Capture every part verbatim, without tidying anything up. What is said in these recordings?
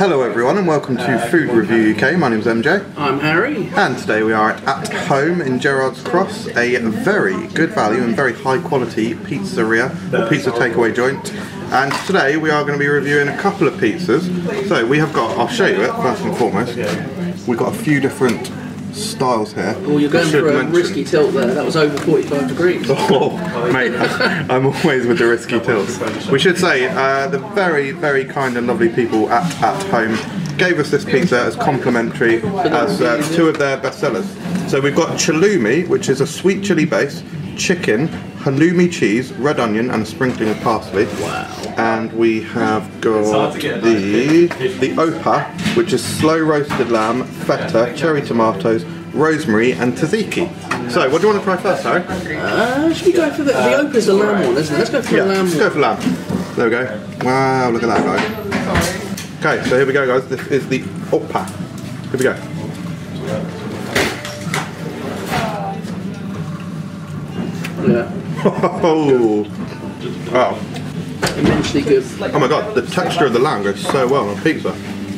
Hello everyone and welcome to uh, Food Review U K. My name's M J. I'm Harry. And today we are at At Home in Gerrards Cross, a very good value and very high quality pizzeria or pizza takeaway joint. And today we are going to be reviewing a couple of pizzas. So we have got, I'll show you it first and foremost, we've got a few different styles here. Well, you're going for a mention. risky tilt there. That was over forty-five degrees. Oh, mate, I'm always with the risky tilts. We should say uh, the very, very kind and lovely people at At Home gave us this pizza as complimentary as uh, two of their best sellers. So we've got Halloumi, which is a sweet chili base, chicken, halloumi cheese, red onion, and a sprinkling of parsley. Wow. And we have got the the Opa, which is slow roasted lamb, feta, cherry tomatoes, rosemary, and tzatziki. So, what do you want to try first, Harry? Uh, should we go for the, the Opa is the lamb one, isn't it? Let's go for yeah, the lamb let's one. Let's go for lamb. There we go. Wow, look at that, guys. Okay, so here we go, guys. This is the Opa. Here we go. Yeah. Oh, wow. Immensely good. Oh my god, the texture of the lamb goes so well on pizza.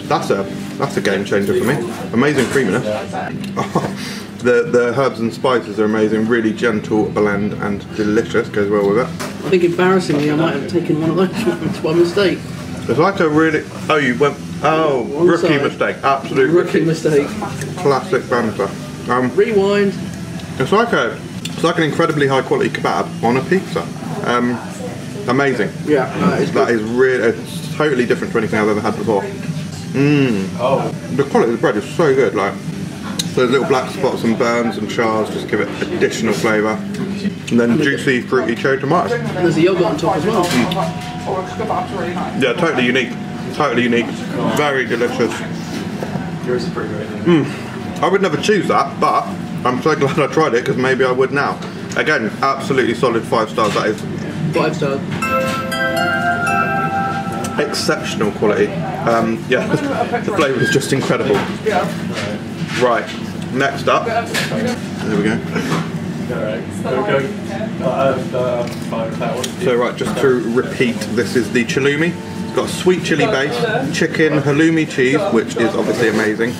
That's a that's a game changer for me. Amazing creaminess. Oh, the the herbs and spices are amazing. Really gentle, blend, and delicious. Goes well with it. I think embarrassingly, I might have taken one of those by mistake. It's like a really oh you went oh one rookie side. mistake absolute rookie, rookie mistake. Classic banter. Um, Rewind. It's like a. It's like an incredibly high quality kebab on a pizza. Um, amazing. Yeah, no, it's that good. is really it's totally different to anything I've ever had before. Mmm. Oh. The quality of the bread is so good. Like those little black spots and burns and chars just give it additional flavour. And then juicy, fruity cherry tomatoes. And there's a yogurt on top as well. Mm. Yeah, totally unique. Totally unique. Very delicious. Yours is pretty great. Mmm. I would never choose that, but. I'm so glad I tried it because maybe I would now. Again, absolutely solid five stars. That is five stars. Exceptional quality. Um, yeah, the flavour is just incredible. Right, next up. There we go. So right, just to repeat, this is the Halloumi. It's got sweet chili base, chicken, halloumi cheese, which is obviously amazing.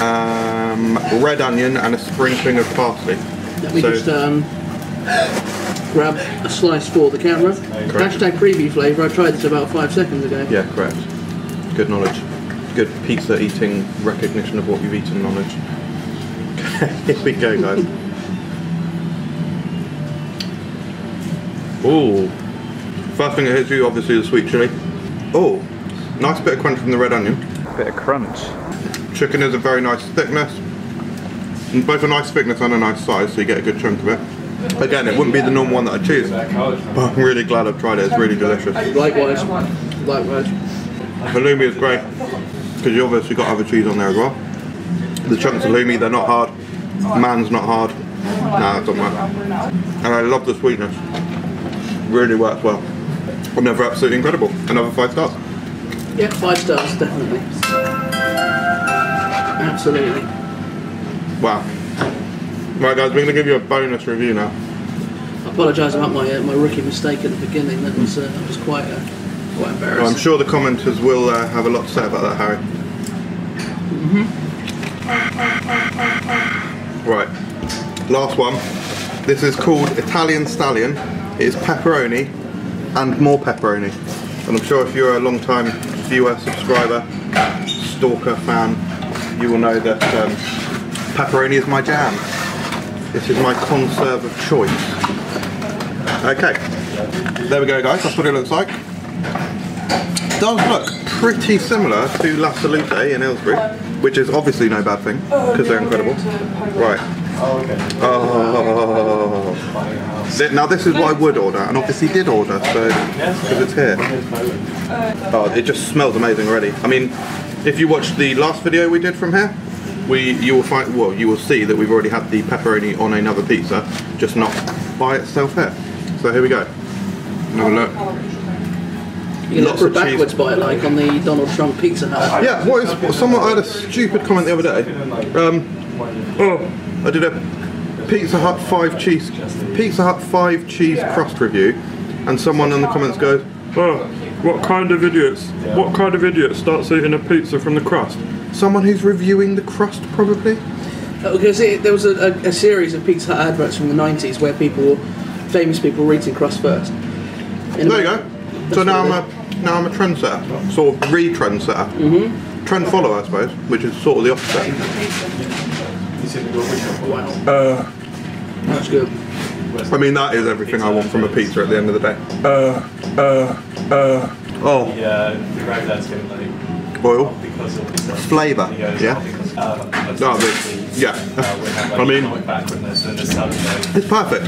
Um, red onion and a sprinkling of parsley. Let me so just um, grab a slice for the camera. Correct. Hashtag preview flavour, I tried this about five seconds ago. Yeah, correct. Good knowledge. Good pizza eating recognition of what you've eaten knowledge. Here we go, guys. Ooh. First thing that hits you, obviously, the sweet chilli. Oh, nice bit of crunch from the red onion. Bit of crunch. Chicken is a very nice thickness, and both a nice thickness and a nice size, so you get a good chunk of it. Again, it wouldn't be the normal one that I'd choose, but I'm really glad I've tried it, it's really delicious. Likewise, likewise. Halloumi is great, because you obviously got other cheese on there as well. The chunks of halloumi, they're not hard, man's not hard, nah, it doesn't work. And I love the sweetness, really works well. Another absolutely incredible, another five stars. Yeah, five stars, definitely. Absolutely. Wow. Right guys, we're going to give you a bonus review now. I apologise about my uh, my rookie mistake at the beginning, that was, uh, that was quite, uh, quite embarrassing. Well, I'm sure the commenters will uh, have a lot to say about that, Harry. Mm-hmm. Right, last one. This is called Italian Stallion. It is pepperoni and more pepperoni. And I'm sure if you're a long time viewer, subscriber, stalker, fan, you will know that um, pepperoni is my jam. This is my conserve of choice. Okay, there we go guys, that's what it looks like. It does look pretty similar to La Salute in Aylesbury, which is obviously no bad thing, because they're incredible. Right. Oh. Now this is what I would order, and obviously did order, so, because it's here. Oh, it just smells amazing already. I mean, if you watched the last video we did from here, we you will find well you will see that we've already had the pepperoni on another pizza, just not by itself here. So here we go. Have a look. You look backwards by it, like on the Donald Trump Pizza Hut. Yeah. What is? Someone I had a stupid comment the other day. Um, oh, I did a Pizza Hut five cheese Pizza Hut five cheese crust review, and someone in the comments goes, oh, What kind of idiots? Yeah. What kind of idiot starts eating a pizza from the crust? Someone who's reviewing the crust, probably. Because it, there was a, a, a series of Pizza Hut adverts from the nineties where people, famous people, were eating crust first. In there you go. So now I'm a now I'm a trendsetter, sort of re-trendsetter, mm-hmm. trend follower, I suppose, which is sort of the opposite. Wow. Uh, That's good. I mean, that is everything I want from a pizza at the end of the day. Uh, uh, uh. Oh. Yeah, the that's getting like oil, flavour. Yeah. Uh, no, I mean, yeah. I mean, it's perfect.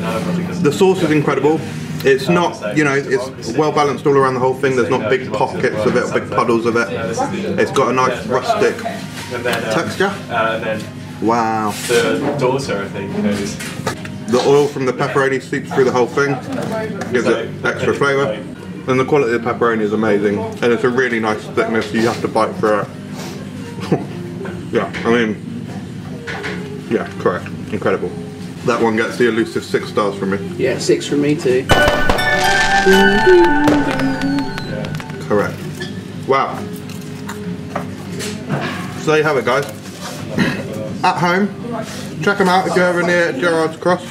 The sauce is incredible. It's not, you know, it's well balanced all around the whole thing. There's not big pockets of it or big puddles of it. It's got a nice rustic texture. Wow. The daughter, I think, you know. The oil from the pepperoni seeps through the whole thing, gives it extra flavour, and the quality of the pepperoni is amazing, and it's a really nice thickness, you have to bite through it. Yeah, I mean, yeah, correct, incredible. That one gets the elusive six stars from me. Yeah, six from me too. Correct. Wow. So there you have it, guys. At home, check them out if you're ever near Gerrards Cross.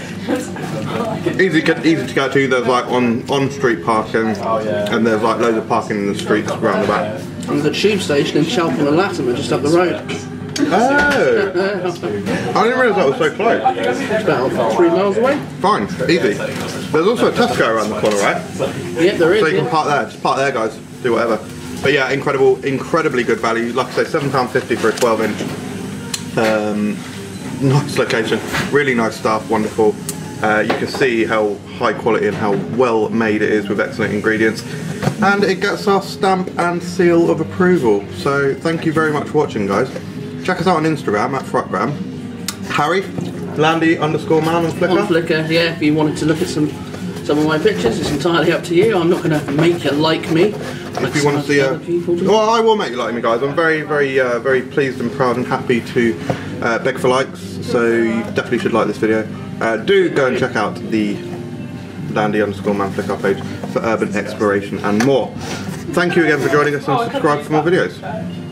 Easy, easy to go to. There's like on on street parking, and there's like loads of parking in the streets around the back. And there's a tube station in Chalfont and Latimer just up the road. Oh! I didn't realise that was so close. It's about three miles away. Fine, easy. There's also a Tesco around the corner, right? Yep, there is. So you can park there. Just park there, guys. Do whatever. But yeah, incredible, incredibly good value. Like I say, seven pounds fifty for a twelve inch. Um, nice location, really nice staff, wonderful. Uh, you can see how high quality and how well made it is with excellent ingredients, and it gets our stamp and seal of approval. So thank you very much for watching, guys. Check us out on Instagram at frukgram. Harry, landy underscore man on Flickr. On Flickr, yeah. If you wanted to look at some some of my pictures, it's entirely up to you. I'm not going to make you like me. If you want to see, uh, well, I will make you like me, guys. I'm very, very, uh, very pleased and proud and happy to uh, beg for likes. So you definitely should like this video. Uh, do go and check out the landy underscore man Flickr page for urban exploration and more. Thank you again for joining us, and subscribe for more videos.